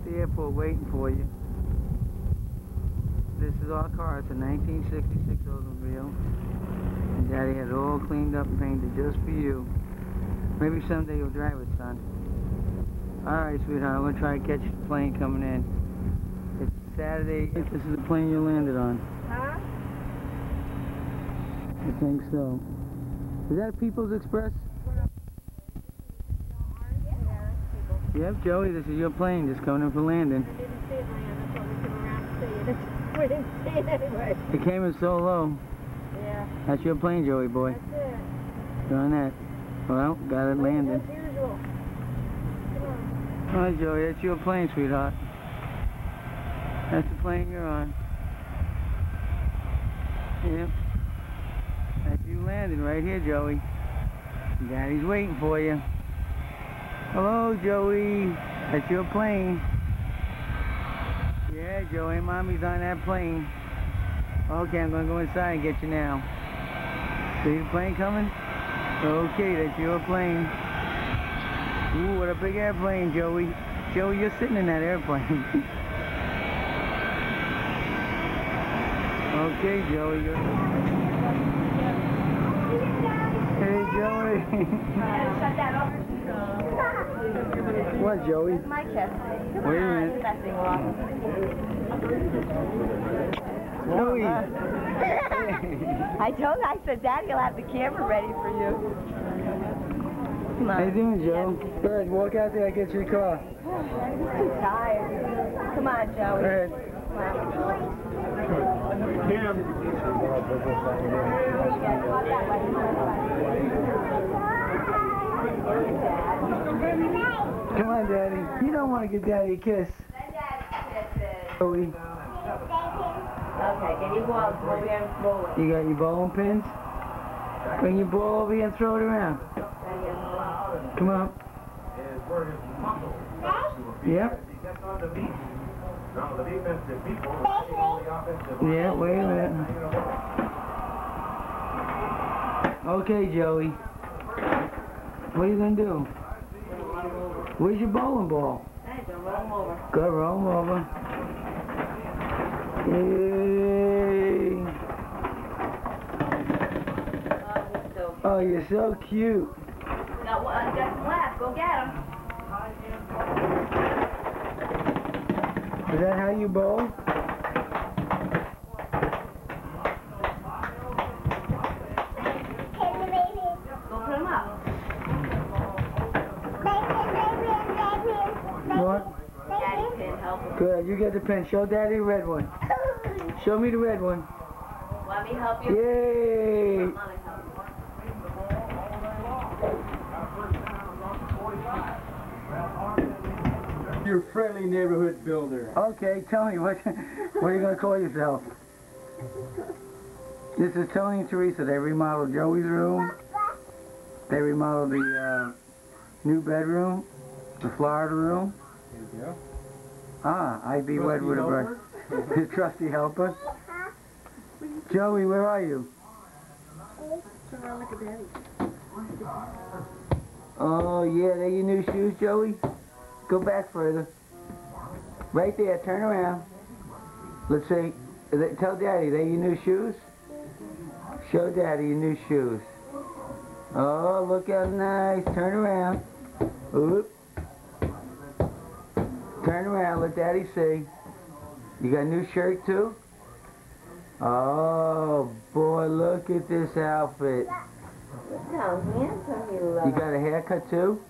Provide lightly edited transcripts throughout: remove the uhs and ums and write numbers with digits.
at the airport waiting for you. This is our car. It's a 1966 automobile. And Daddy had it all cleaned up and painted just for you. Maybe someday you'll drive it, son. All right, sweetheart. I'm going to try to catch the plane coming in. It's Saturday. This is the plane you landed on. Huh? I think so. Is that People's Express? Yep, Joey, this is your plane, just coming in for landing. I didn't see it, Leanne. That's why we came around to see it. We didn't see it anyway. It came in so low. Yeah. That's your plane, Joey boy. That's it. Doing that. Well, got it landing. As usual. Come on. All right, Joey, that's your plane, sweetheart. That's the plane you're on. Yep. That's you landing right here, Joey. Daddy's waiting for you. Hello, Joey. That's your plane. Yeah, Joey, Mommy's on that plane. Okay, I'm gonna go inside and get you now. See the plane coming? Okay, that's your plane. Ooh, what a big airplane, Joey. Joey, you're sitting in that airplane. Okay, Joey. Hey, Joey. Shut that off. What, Joey? That's my chest. Come wait on. A minute. That thing off. Joey! I told her, I said, Daddy will have the camera ready for you. How you doing, Joe? Go ahead, walk out there, I'll get your car. I'm too tired. Come on, Joey. Go ahead. Come on, Daddy. You don't want to give Daddy a kiss. Let Daddy kiss it. Joey. Okay, get your ball over here and roll it. You got your ball and pins? Bring your ball over here and throw it around. Come on. Yep. Yeah, wait a minute. Okay, Joey. What are you going to do? Where's your bowling ball? Hey, don't roll them over. Go roll them over. Yay. Oh, you're so cute. Got one left. Go get him. Is that how you bowl? Good, you get the pen. Show Daddy the red one. Show me the red one. Want me to help you? Yay! Your friendly neighborhood builder. Okay, tell me, what are you going to call yourself? This is Tony and Teresa. They remodeled Joey's room. They remodeled the new bedroom, the Florida room. There you go. Ah, I'd be wet with a brush. His trusty helper. Joey, where are you? Turn around, look at Daddy. Oh, yeah, they're your new shoes, Joey? Go back further. Right there, turn around. Let's see. Tell Daddy, they're your new shoes? Show Daddy your new shoes. Oh, look how nice. Turn around. Oop. Turn around, let Daddy see. You got a new shirt too? Oh boy, look at this outfit. How handsome you look. You got a haircut too?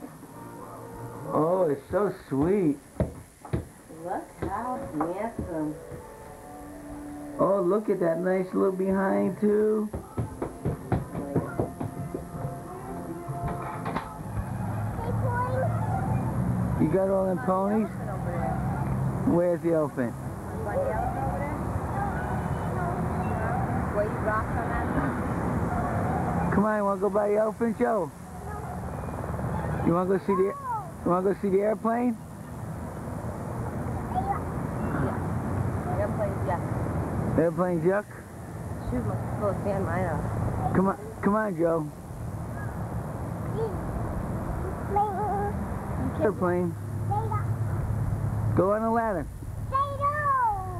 Oh, it's so sweet. Look how handsome. Oh, look at that nice little behind too. You got all them ponies? Where's the elephant? By the elephant over there? Where you rock on that? Come on, you wanna go by the elephant, Joe? You wanna go see the airplane? Yeah. Airplane's yuck. Airplane's yuck? Shoes must be full of sand, mine up. Come on, Joe. Airplane. Go on a ladder. Say no.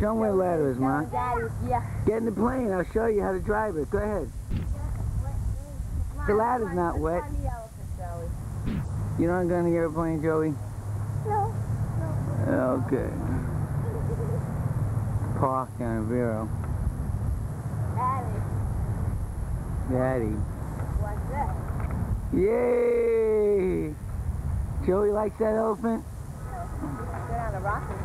Show me where ladder is, Ma. Get in the plane. I'll show you how to drive it. Go ahead. The ladder's not wet. You don't go on the airplane, Joey? No. Okay. Park on a Vero. Daddy. What's that? Yay! Joey likes that elephant? They're on a rocket one.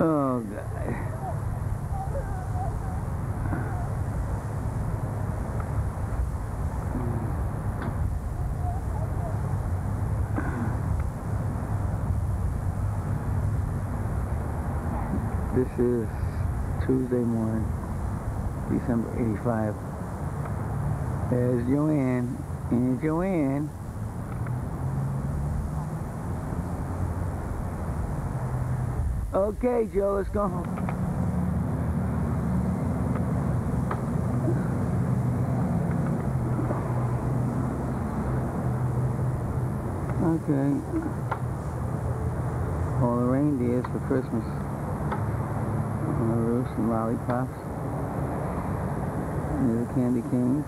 Oh, God. This is Tuesday morning, December 85. There's Joanne and Joanne. Okay, Joe, let's go home. Okay. All the reindeers for Christmas. On the roof, some lollipops. There's a candy cane.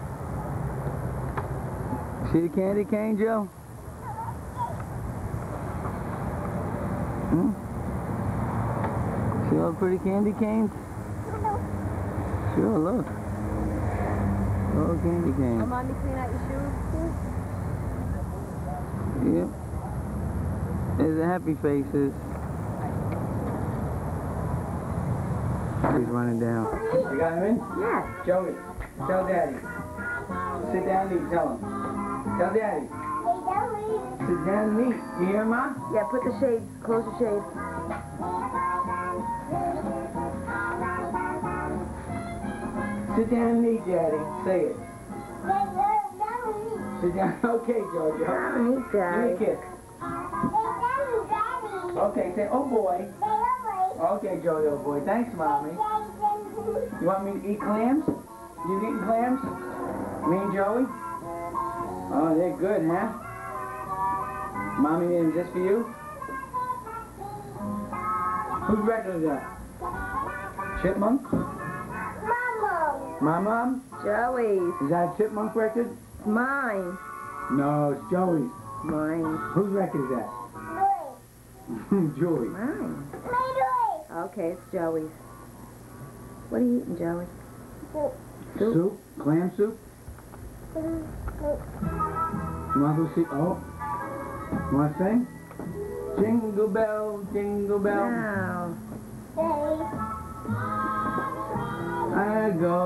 See the candy cane, Joe? See all the pretty candy canes? Sure, look. Oh, candy cane. Mom, you clean out your shoes, too? Yep. There's the happy faces. She's running down. You got him in? Yeah. Joey, tell Daddy. Sit down and eat, tell him. Tell Daddy. Hey, Daddy. Sit down and eat. You hear, Ma? Yeah, put the shade, close the shade. Sit down and eat, Daddy. Say it. Sit down. Okay, Jojo. Mommy, Daddy. Give me a kiss. Daddy. Okay, say, oh boy. Say, oh boy. Okay, Jojo boy. Thanks, Mommy. You want me to eat clams? You've eaten clams? Me and Joey? Oh, they're good, huh? Mommy made them just for you? Whose record is that? Chipmunk? My mom? Joey's. Is that a chipmunk record? Mine. No, it's Joey's. Mine. Whose record is that? Joey's. Joey's. Mine. My Joey's. Okay, it's Joey's. What are you eating, Joey? Soup. Soup? Soup? Clam soup? You want to go see? Oh, you want to sing? Jingle bell, jingle bell. No. I go,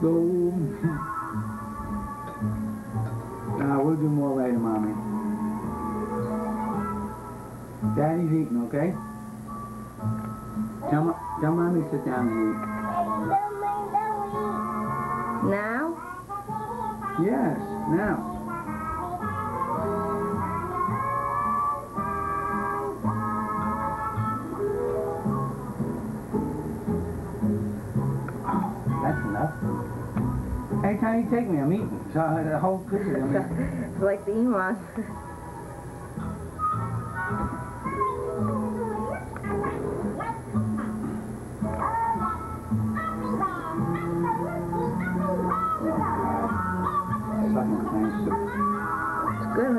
go. Nah, we'll do more later, Mommy. Daddy's eating, okay? Tell Mommy to sit down and eat. Now? Yes, now. Oh, that's enough. Every time you take me, I'm eating. So the whole picture, I'm eating. It's like the Emus.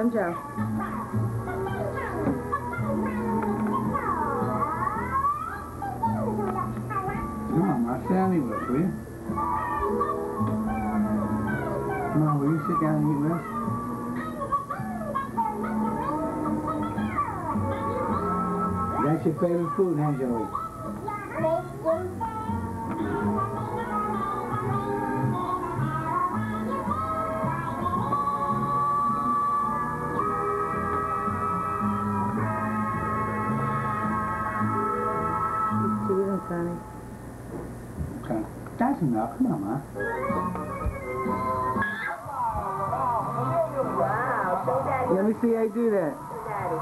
Joe. Come on, Ma, sit down and eat with us, will you? Come on, will you sit down and eat with us? That's your favorite food, huh, Joey? Okay. That's enough. Come on, Ma. Wow. Show Daddy. Let me see how you do that. Daddy.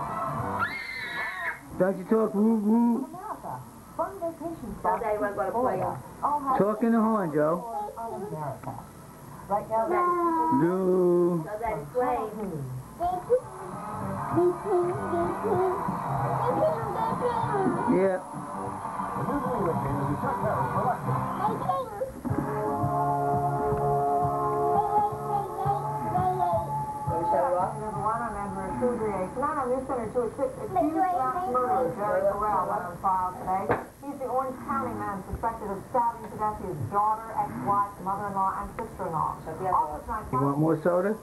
Don't you talk woo woo. Talk in the horn, Joe. Right now, that is yeah. He's the Orange County man suspected of stabbing to death his daughter, ex-wife, mother-in-law, and sister-in-law. You want more soda?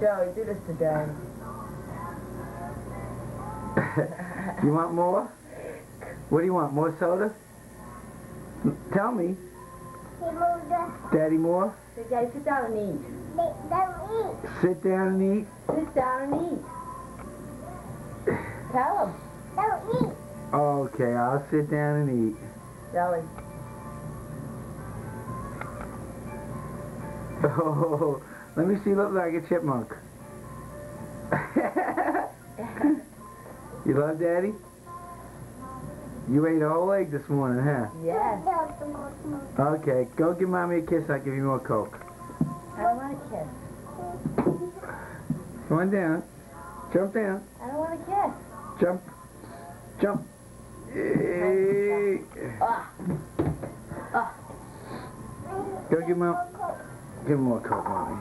Joe, he did this today. You want more? What do you want? More soda? Tell me. Daddy, more? Daddy, sit down and eat. Sit down and eat. Sit down and eat. Tell him. Don't eat. Okay, I'll sit down and eat. Jelly. Oh, let me see. Look like a chipmunk. You love Daddy? You ate a whole egg this morning, huh? Yes. Okay, go give Mommy a kiss. I'll give you more Coke. I don't want a kiss. Come on down. Jump down. I don't want a kiss. Jump. Jump. Go give Mom. Give him more Coke, Mommy.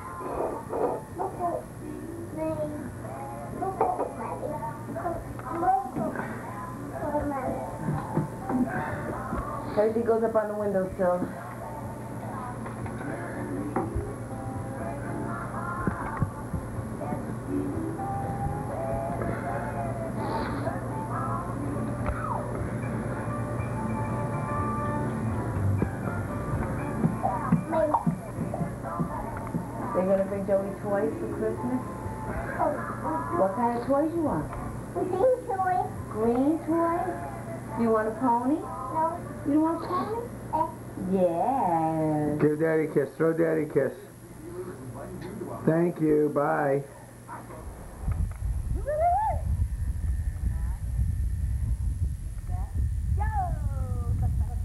He goes up on the windowsill. They're going to bring Joey toys for Christmas? What kind of toys you want? Green toys. Green toys? You want a pony? No. You don't want to call me? Yes. Give Daddy a kiss. Throw Daddy a kiss. Thank you. Bye.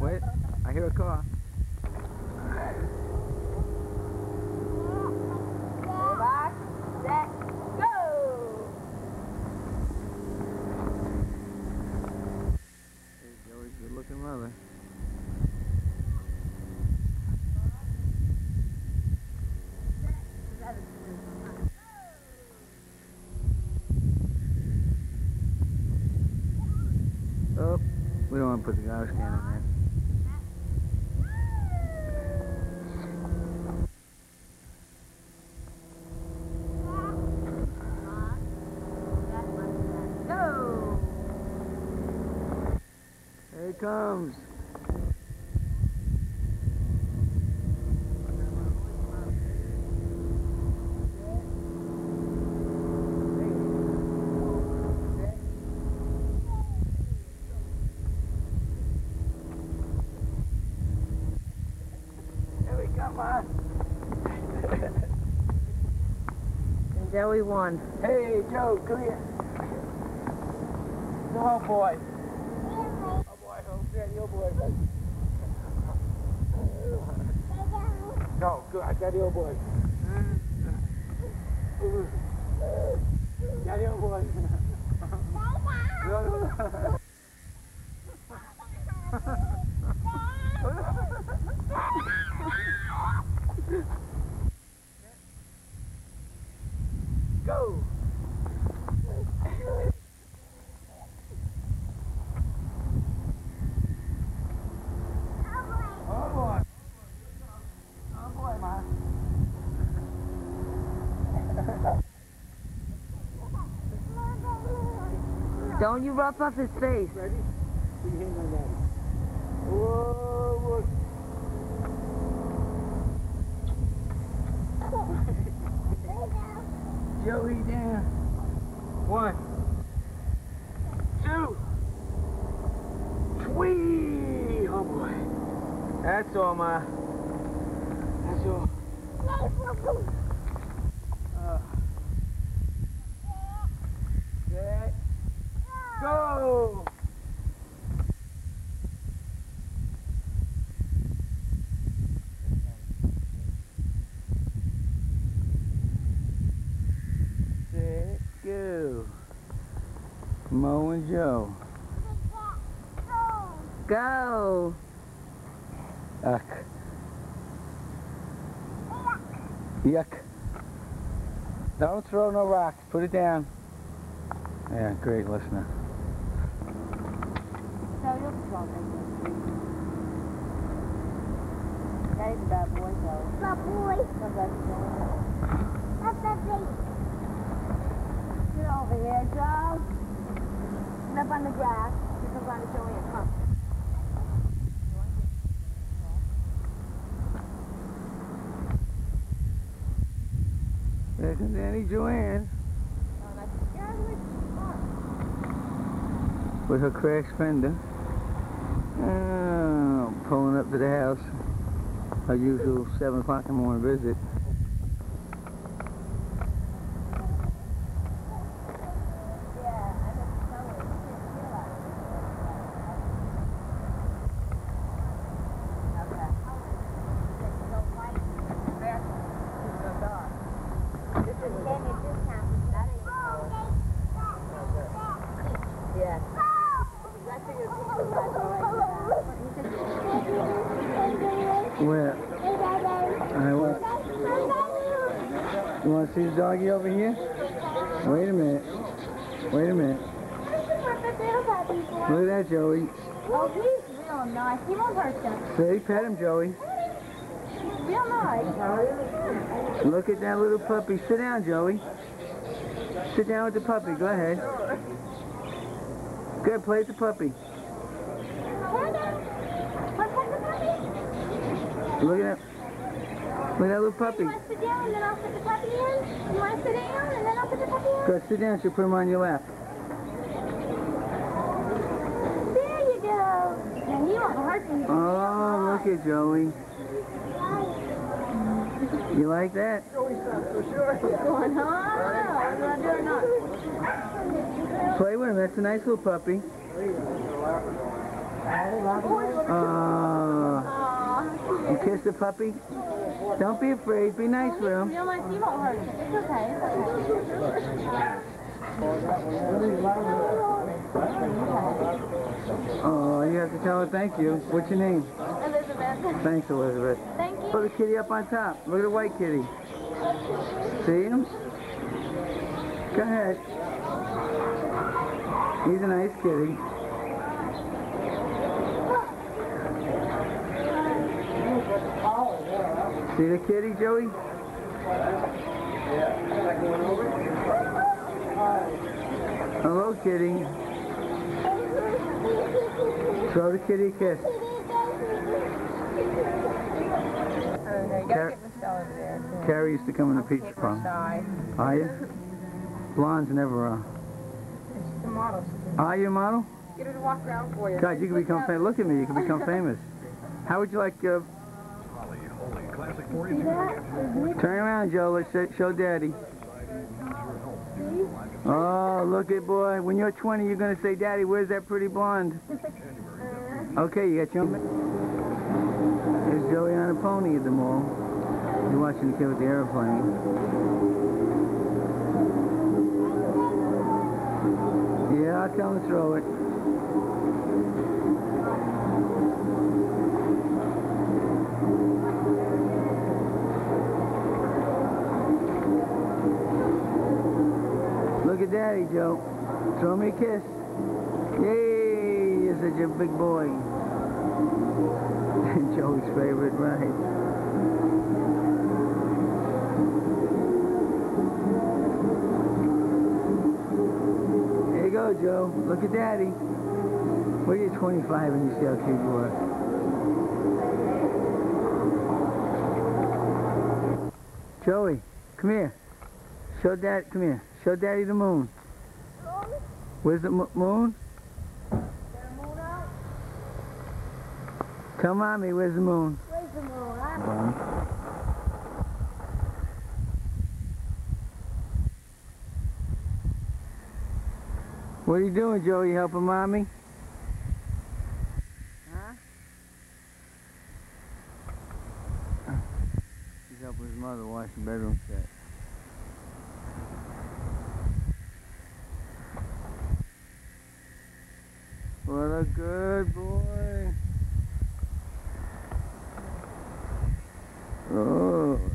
Wait. I hear a car. Good-looking mother. Oh, we don't want to put the garbage can in there. Here it comes. Here we come on. And Joey won. Hey, Joe, come here. Come on, boy. No, good. Daddy, old boy. Daddy, old boy. No. Go. Don't you rough up his face. Ready? Put your hand on that. Whoa, look. Joey down. 1, 2. Whee! Oh boy. That's all, Ma. That's all. Go! you. Mo and Joe. Go. Yuck. Yuck. Don't throw no rocks. Put it down. Yeah, great listener. No, you'll be wrong. That is a bad boy, though. Bad boy. That's that thing. Get over here, Joe. Get up on the grass. Here comes on to Joanne. Come. There comes Annie Joanne. With her crash fender. Oh, pulling up to the house. Our usual 7 o'clock in the morning visit. Where? You want to see the doggy over here? Wait a minute. Wait a minute. Look at that, Joey. Oh, he's real nice. He won't hurt them. See, pet him, Joey. He's real nice. Look at that little puppy. Sit down, Joey. Sit down with the puppy. Go ahead. Good, play with the puppy. Look at that. Look at that little puppy. You want to sit down and then I'll put the puppy in? You want to sit down and then I'll put the puppy in? Go sit down, she'll put him on your lap. There you go. And you won't hurt him. Oh, look at Joey. You like that? Joey's not so sure. What's going on? Play with him. That's a nice little puppy. You kiss the puppy? Don't be afraid. Be nice with him. Realize he won't hurt you. It's okay. Oh, you have to tell her thank you. What's your name? Elizabeth. Thanks, Elizabeth. Thank you. Put the kitty up on top. Look at the white kitty. See him? Go ahead. He's a nice kitty. See the kitty, Joey? Hello, kitty. Throw the kitty a kiss. Carrie used to come in a peach prom. Are you? Blondes never are. She's a model. Are you a model? Get her to walk around for you. God, you can become famous. Look at me, you can become famous. How would you like... Turn around, Joe. Let's show Daddy. Oh, look at boy. When you're 20, you're going to say, Daddy, where's that pretty blonde? Okay, you got your... There's Joey on a pony at the mall. You're watching the kid with the airplane. Yeah, I'll tell him to throw it. Look at Daddy, Joe. Throw me a kiss. Yay! You're such a big boy. Joe's favorite ride. There you go, Joe. Look at Daddy. Well, you're 25 and you see how cute you are. Joey, come here. Show Dad. Come here. Show Daddy the moon. Where's the moon? Tell Mommy, where's the moon? Where's the moon? What are you doing, Joey? You helping Mommy? Huh? He's helping his mother wash the bedroom set. a good boy. Oh, good boy.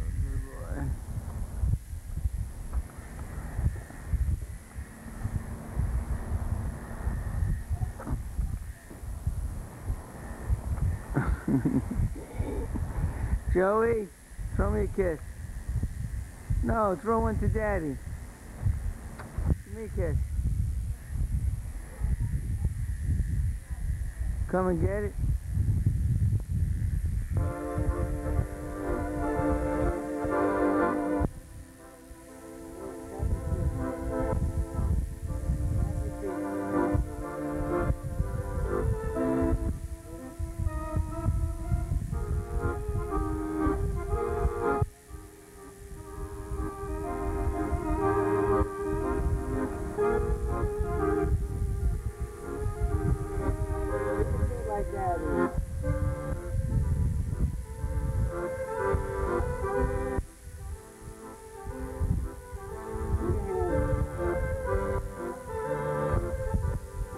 Joey, throw me a kiss. No, throw one to Daddy. Give me a kiss. Come and get it.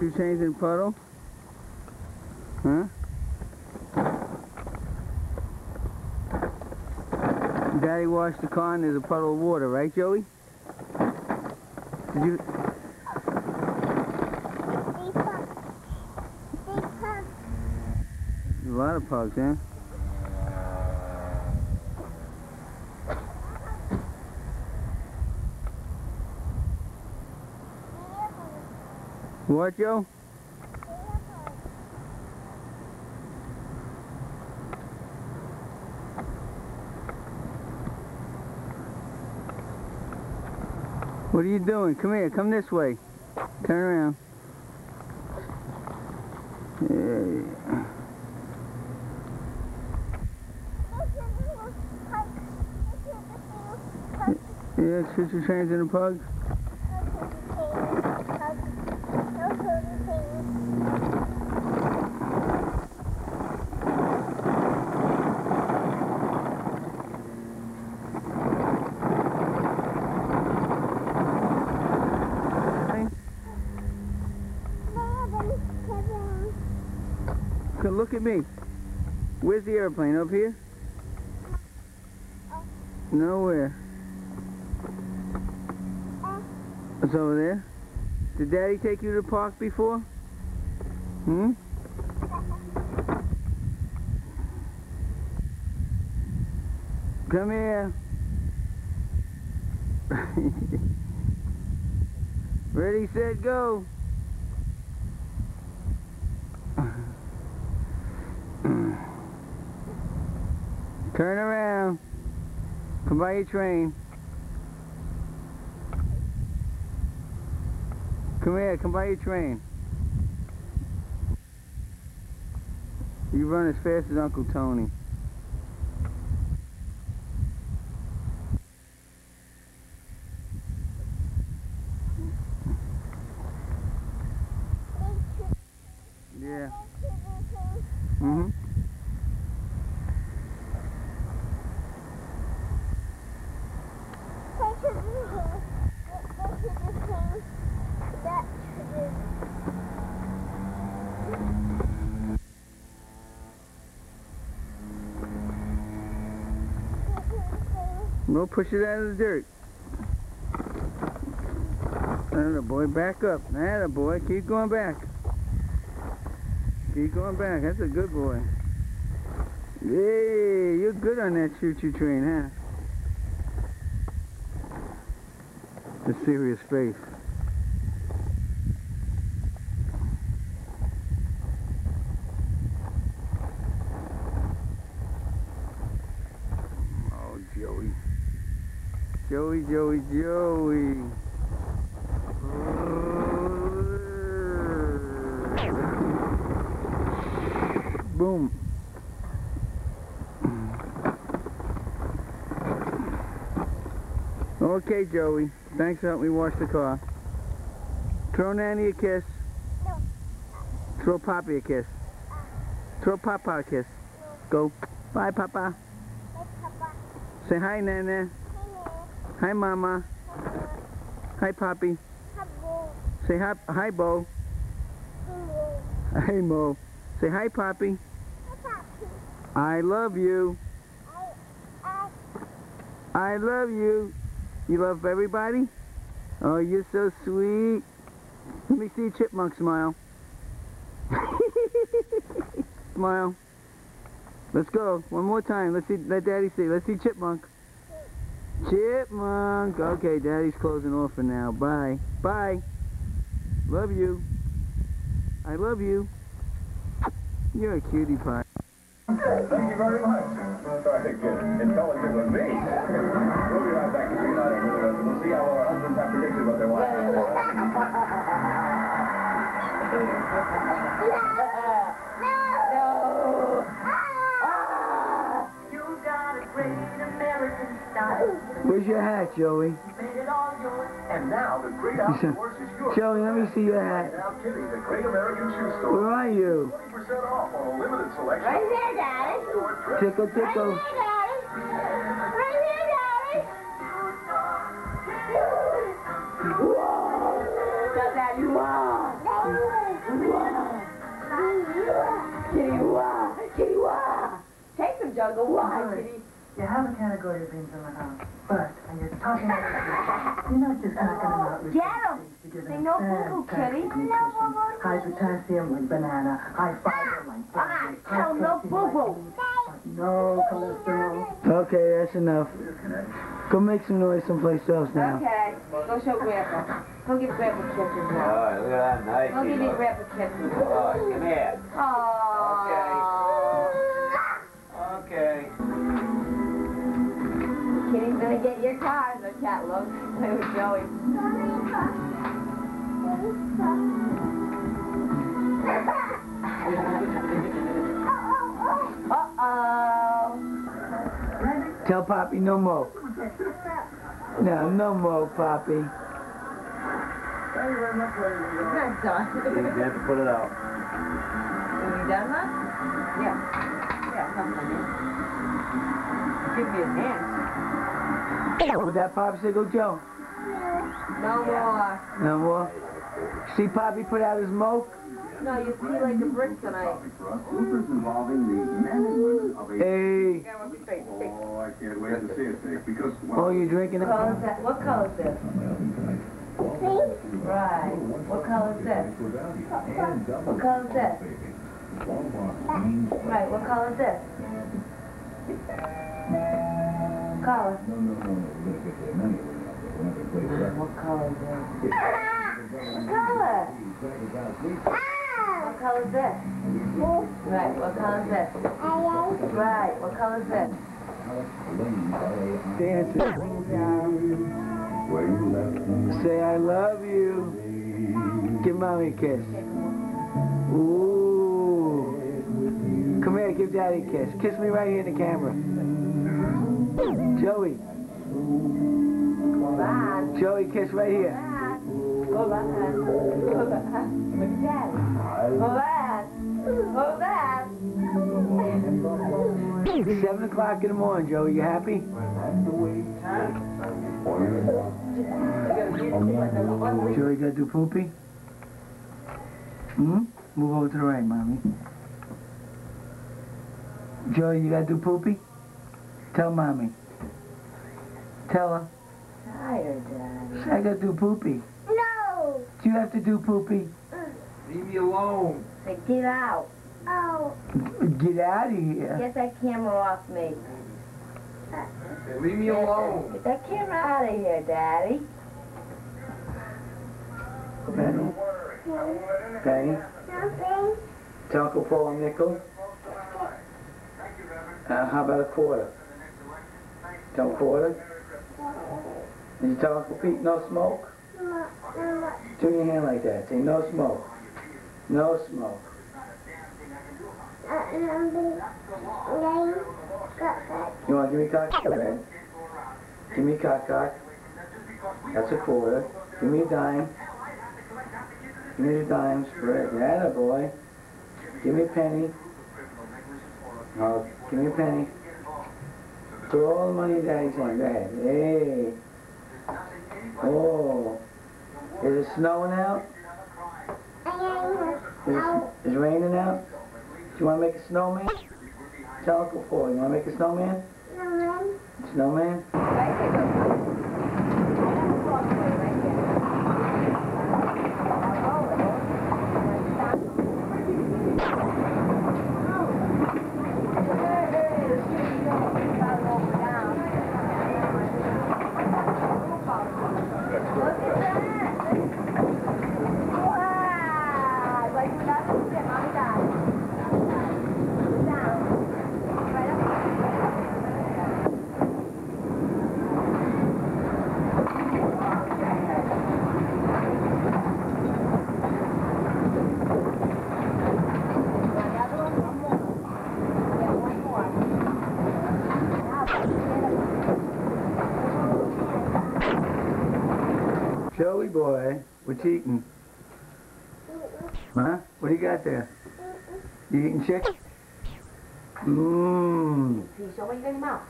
Two chains in puddle? Huh? Daddy washed the car and there's a puddle of water, right, Joey? Did you? There's a lot of pugs, huh? What, Joe? What are you doing? Come here, come this way. Turn around. Yeah. Yeah, shoot your trains in the pugs. Look at me. Where's the airplane? Up here? Nowhere. It's over there. Did Daddy take you to the park before? Hmm? Come here. Ready, set, go. Turn around. Come by your train. Come here, come by your train. You run as fast as Uncle Tony. Yeah. Mm-hmm. We'll push it out of the dirt. Atta boy, back up. Atta boy, keep going back. Keep going back. That's a good boy. Yay, you're good on that choo-choo train, huh? The serious face. Oh, Joey. Joey, Joey, Joey. Boom. Okay, Joey. Thanks for helping me wash the car. Throw Nanny a kiss. No. Throw Poppy a kiss. Throw Papa a kiss. No. Go. Bye, Papa. Bye, Papa. Say hi, Nana. Hi, Mama. Hi, Poppy. Hi, Bo. Say hi, Bo. Hi, Bo. Hey, Mo. Say hi, Poppy. Hi, Poppy. I love you. I love you. You love everybody? Oh, you're so sweet. Let me see your chipmunk smile. Smile. Let's go. One more time. Let's see. Let Daddy see. Let's see chipmunk. Chipmunk. Okay, Daddy's closing off for now. Bye. Bye. Love you. I love you. You're a cutie pie. Thank you very much. I'm sorry to get intelligent with me. We'll be right back to see we'll see how our husbands have predicted what they want. No. You got a great American style. Where's your hat, Joey? You made it all yours. And now the great outdoors is yours. Joey, let me see your hat. Now, Kitty, the great American shoe store. Where are you? Off on a limited selection. Right here, Daddy. Tickle, tickle. Right here, Daddy. Whoa. That's how you are. Whoa. Kitty, wah. Kitty, wah. Take them, Jungle. Wah, Kitty. You have a category of beans in the house, but when you're talking about you're not just talking about your get them. They know boo-boo, Kitty. High potassium like banana, high fiber like banana. I tell no boo-boo. No cholesterol. Okay, that's enough. Go make some noise someplace else now. Okay, go show Grandpa. Go get Grandpa Kitchen now. Oh, look at that nice. Go get me Grandpa Kitchen. Oh, come here. Oh. Okay. Okay. Kitty's gonna get your car. The cat loves to play with Joey. Uh-oh. Tell Poppy no more. No, no more, Poppy. Not done. You have to put it out. Are you done, huh? Yeah. Yeah, come on in. Give me a hand. Would that popsicle, Joe? No more. No more? See Poppy put out his smoke? No, you see like a brick tonight. Hey. Oh, I can't wait to see it, because... Oh, you're drinking it? What color is this? Pink. Right. What color is this? What color is this? Right, what color is this? Color. What color is this? Color! What color is this? Right, what color is this? Right, what color is this? Dance it. Say I love you. Give Mommy a kiss. Ooh. Come here, give Daddy a kiss. Kiss me right here in the camera. Joey. Bye. Joey, kiss right here. Hold on. Hold on. Daddy. Hold on. Hold on. 7 o'clock in the morning, Joey. You happy? Huh? Joey, gotta do poopy? Hmm? Move over to the right, Mommy. Joey, you gotta do poopy? Tell Mommy. Tell her. Tired, Daddy. I gotta do poopy. No! Do you have to do poopy? Leave me alone. Say, get out. Oh. Get out of here. Get that camera off me. Say, leave me alone. Get that camera out of here, Daddy. Daddy? Nothing. Tell Uncle Paul a nickel. How about a quarter? Tell quarter. Did you tell Uncle Pete no smoke? No. Turn your hand like that. Say no smoke. No smoke. You want to give me cock? Right? Give me cock. That's a quarter. Give me a dime. Give me the dimes. That a boy. Give me a penny. No, give me a penny. Throw all the money in Daddy's hand. Go ahead. Hey. Oh. Is it snowing out? Is it raining out? Do you want to make a snowman? Tell Uncle Paul, you want to make a snowman? Snowman? Joey boy, what's eating? Huh? What do you got there? You eating chicken? Mmm. He's always in his mouth.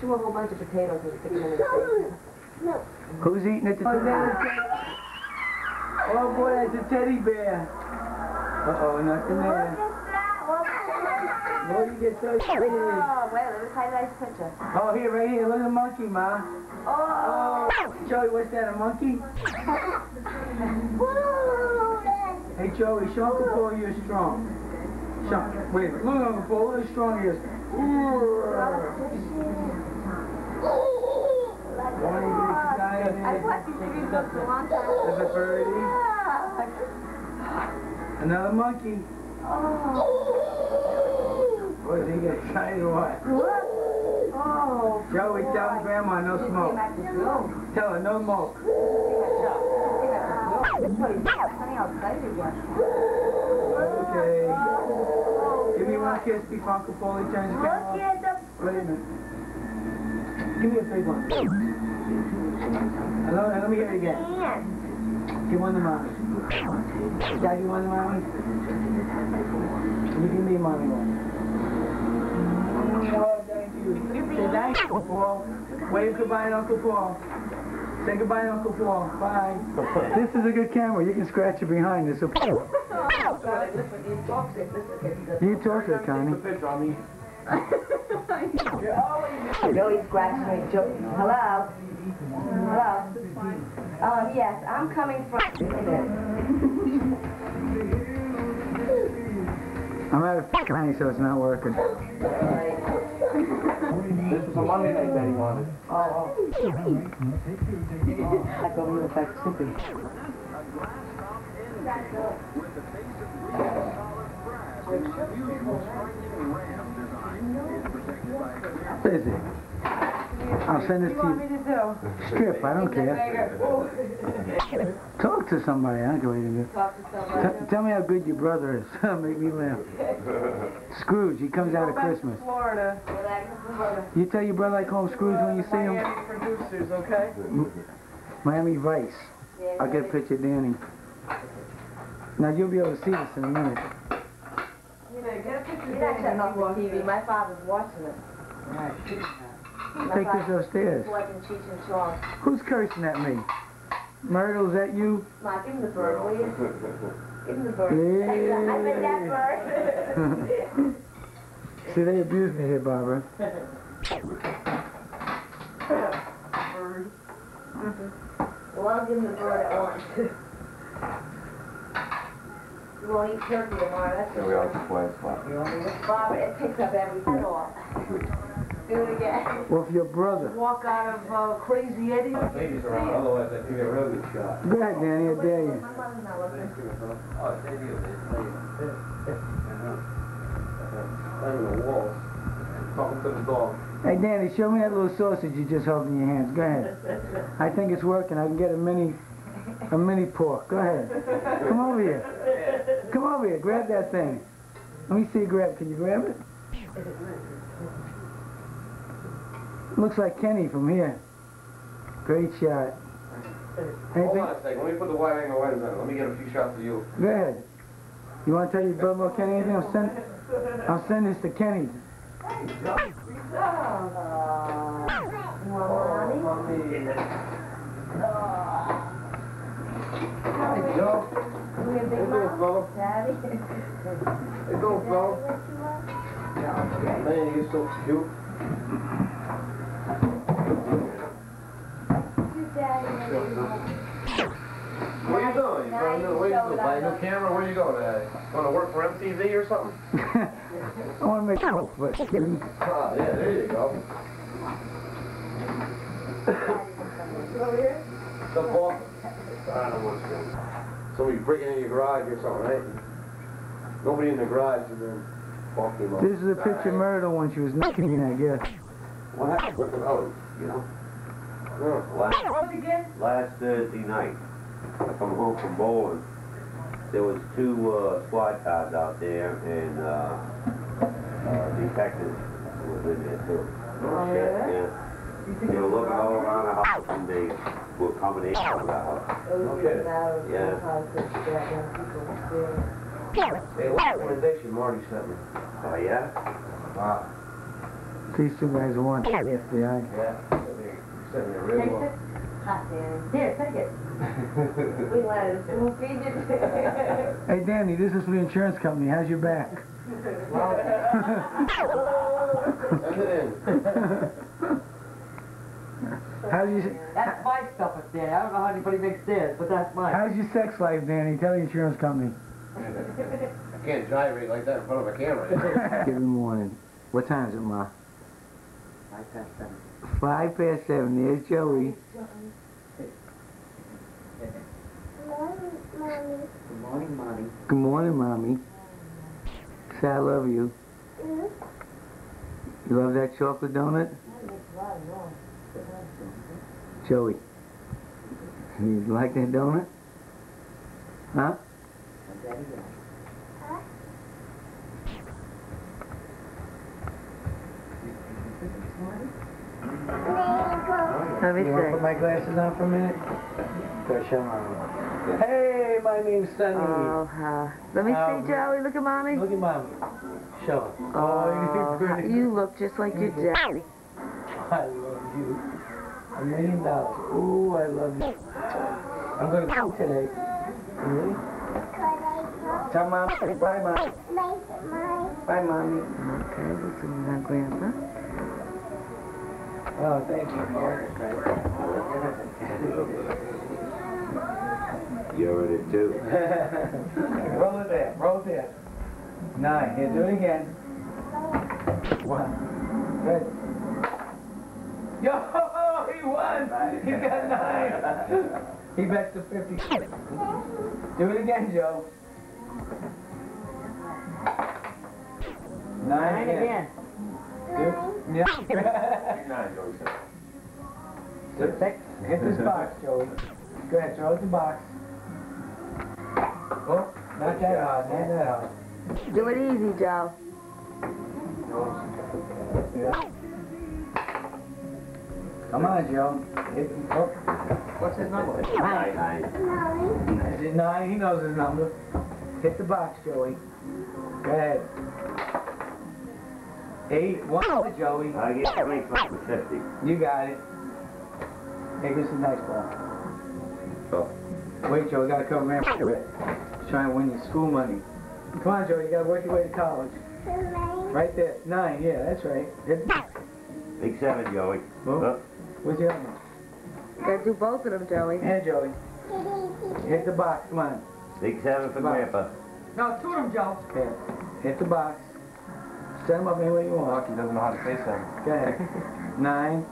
Chew a whole bunch of potatoes and stick them in his face. Who's eating at the table? Oh boy, that's a teddy bear. Uh-oh, nothing there. Where do you get those? Oh, wait, let me find a nice picture. Oh, here, right here. Look at the monkey, Ma. Oh! Joey, what's that, a monkey? Hey, Joey, show Uncle Paul you're strong. Show, wait, look at Uncle Paul, look how strong he is. I watched these videos for a long time. There's a birdie. Another monkey. Oh! Boy, did he get excited or what? Oh, Joey, tell Grandma no smoke. Tell her no smoke. Okay. Give me one kiss before Uncle Paulie turns the camera off. Wait a minute. Give me a big one. Hello, let me hear it again. Give one to Mommy. Daddy, one to Mommy? You give me a Mommy one. Oh, thank you. Say thank you, Uncle Paul. Wave goodbye to Uncle Paul. Say goodbye to Uncle Paul. Bye. This is a good camera. You can scratch it behind. This will... You talk to it, Connie. Joey's scratching me. Hello? Hello? Yes, I'm coming from... I'm out of money, so it's not working. This is a Monday night that he wanted. Oh. Like over the back, stupid. What is it? I'll send this to you. Strip, I don't care. Talk to somebody, I don't care what you do. Tell me how good your brother is. Make me laugh. Scrooge, he comes out at Christmas. Florida. You tell your brother I call him Scrooge when you see him? Miami producers, okay? Miami Vice. I'll get a picture of Danny. Now you'll be able to see this in a minute. You know, get a picture of Danny. You're not shutting off the TV. My father's watching it. All right. Take this upstairs. Who's cursing at me? Myrtle, is that you? Ma, give him the bird, will you? Give him the bird. Yeah. I meant that bird. See, they abuse me here, Barbara. Bird. Well, I'll give him the bird at once. You won't eat turkey tomorrow, that's what we all just play a spot. Barbara, it picks up everything off. Do it again. Well, if your brother. Walk out of Crazy Eddie. Baby's around, otherwise I think a real good shot. Go ahead, Danny, I dare you. Oh, they do. Playing the walls. Talking to the dog. Hey, Danny, show me that little sausage you just held in your hands. Go ahead. I think it's working. I can get a mini pork. Go ahead. Come over here. Come over here. Grab that thing. Let me see you grab. Can you grab it? Looks like Kenny from here. Great shot. Hold on a second. Let me put the wide angle lens on. Let me get a few shots of you. Go ahead. You want to tell your brother about Kenny anything? I'll send this to Kenny. No. It's all slow. Daddy. It's all slow. Yeah. Okay. Man, you're so cute. What are you doing? By your camera, where are you going? Want to work for MTV or something? I want to make a question. Ah, yeah, there you go. Over here? The ball. I don't want to see. Somebody breaking into your garage or something, right? Nobody in the garage and then walking off. This is a picture of Myrtle when she was knocking, I guess. What happened with the road, you know? Last Thursday night, I come home from bowling. There was two squad cars out there, and detectives was in there too. Oh, yeah. They were looking all around the house, and they were combination of the house. Okay. Yeah. Hey, what organization Marty sent me? Oh yeah. Wow. These two guys won. FBI. Yeah. Take it. Hot damn. Here, take it. We wanted to feed it. Hey, Danny, this is for the insurance company. How's your back? Well, how's your... That's my stuff up there. I don't know how anybody makes theirs, but that's mine. How's your sex life, Danny? Tell the insurance company. I can't gyrate like that in front of a camera. Good morning. What time is it, Ma? 5 past 7. 5 past 7, there's Joey. Good morning, Mommy. Good morning, Mommy. Good morning, Mommy. Say I love you. Mm-hmm. You love that chocolate donut? Joey, you like that donut? Huh? You want to put my glasses on for a minute? Go show Mommy. Hey, my name's Sunny. Oh, let me see, Joey. Look at Mommy. Look at Mommy. Show her. Oh, you look just like your daddy. I love you. $1 million. Ooh, I love you. I'm going to cook today. Really? Tell Mom. Bye, Mom. Bye, Mommy. Okay, we'll see my grandpa. Oh, thank you, Mark. You're in it, too. Roll it there. Roll it there. 9. Here, do it again. 1. Good. Yo, he won! He got 9. He bets the 50. Do it again, Joe. 9 again. Yeah. 9, Joey. 6. Hit this box, Joey. Go ahead, throw it the box. Oh, not that hard, not that hard. Do it easy, Joe. Yeah. Come on, Joe. Hit, oh. What's his number? 9. Is it 9? He knows his number. Hit the box, Joey. Go ahead. 8-1, Joey. I get 3 for 50. You got it. Hey, this is a nice ball. Oh. Wait, Joey, gotta come around for it. Try and win your school money. Come on, Joey, you gotta work your way to college. Right there. 9, yeah, that's right. Big 7, Joey. Oh. Where's the other one? You gotta do both of them, Joey. Yeah, Joey. Hit the box, come on. Big 7 for Grandpa. No, 2 of them, Joe. Yeah. Hit the box. Set him up any way you want. Rocky doesn't know how to say something. Go ahead. 9.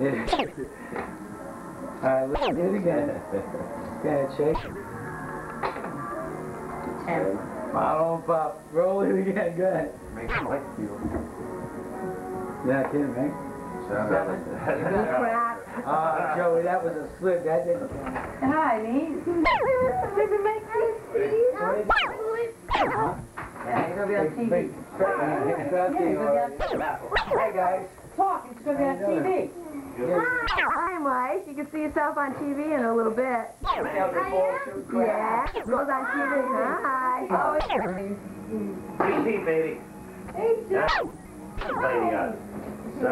Yeah. All right, let's do it again. Go ahead, shake. 10. Bottle pop. Roll it again. Go ahead. Make it like you. Yeah, I can, right? 7. Good crap. Joey, that was a slip. That didn't count. Hi, Lee. Did you make this? Huh? Yeah, you're going to be on TV. Hey guys, talk. It's going to be on TV. Hi, Mike. You can see yourself on TV in a little bit. Yeah, it goes on TV. Hi. Oh, it's TV, baby. Hey, Joe. You got it. My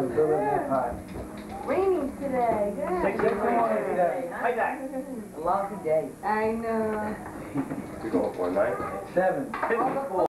brother, my pie. raining today. Good. 6 days today. Like that. A long day. I know. We go up one night. 7:54.